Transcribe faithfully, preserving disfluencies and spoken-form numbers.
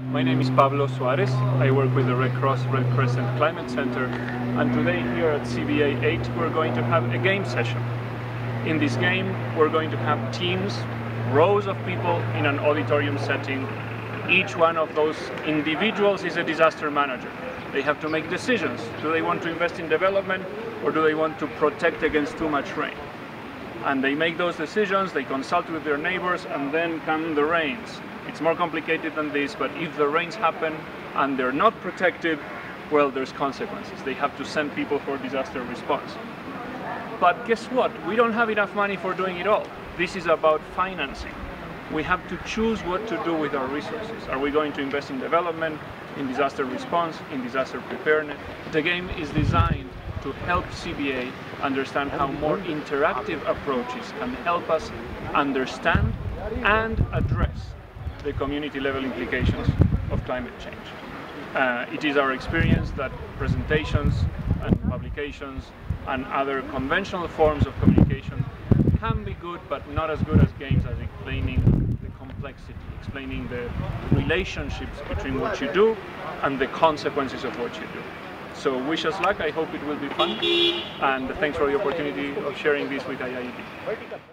My name is Pablo Suarez. I work with the Red Cross Red Crescent Climate Center, and today here at C B A eight we're going to have a game session. In this game we're going to have teams, rows of people in an auditorium setting. Each one of those individuals is a disaster manager. They have to make decisions. Do they want to invest in development, or do they want to protect against too much rain? And they make those decisions, they consult with their neighbors, and then come the rains. It's more complicated than this, but if the rains happen and they're not protected, well, there's consequences. They have to send people for disaster response. But guess what? We don't have enough money for doing it all. This is about financing. We have to choose what to do with our resources. Are we going to invest in development, in disaster response, in disaster preparedness? The game is designed to help C B A understand how more interactive approaches can help us understand and address the community-level implications of climate change. Uh, it is our experience that presentations and publications and other conventional forms of communication can be good, but not as good as games, as explaining the complexity, explaining the relationships between what you do and the consequences of what you do. So wish us luck, I hope it will be fun, and thanks for the opportunity of sharing this with I I E D.